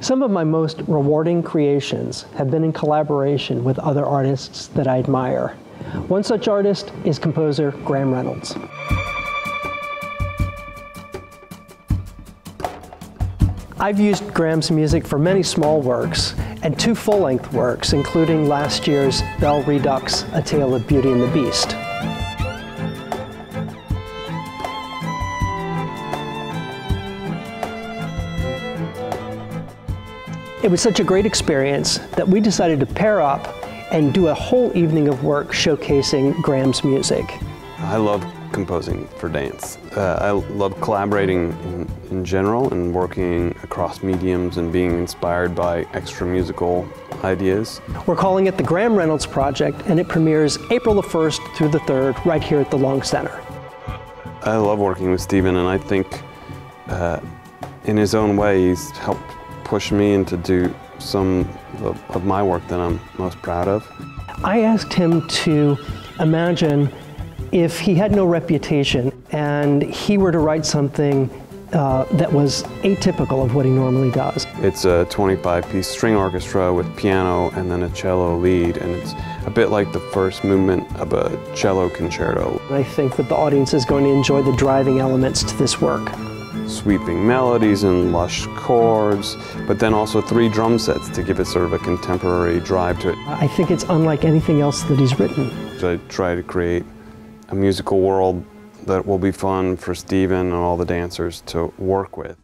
Some of my most rewarding creations have been in collaboration with other artists that I admire. One such artist is composer Graham Reynolds. I've used Graham's music for many small works and two full-length works, including last year's Belle Redux: A Tale of Beauty and the Beast. It was such a great experience that we decided to pair up and do a whole evening of work showcasing Graham's music. I love composing for dance. I love collaborating in general and working across mediums and being inspired by extra musical ideas. We're calling it the Graham Reynolds Project, and it premieres April the 1st through the 3rd right here at the Long Center. I love working with Stephen, and I think in his own way he's helped push me into do some of my work that I'm most proud of. I asked him to imagine if he had no reputation and he were to write something that was atypical of what he normally does. It's a 25-piece string orchestra with piano and then a cello lead, and it's a bit like the first movement of a cello concerto. I think that the audience is going to enjoy the driving elements to this work. Sweeping melodies and lush chords, but then also 3 drum sets to give it sort of a contemporary drive to it. I think it's unlike anything else that he's written. I try to create a musical world that will be fun for Stephen and all the dancers to work with.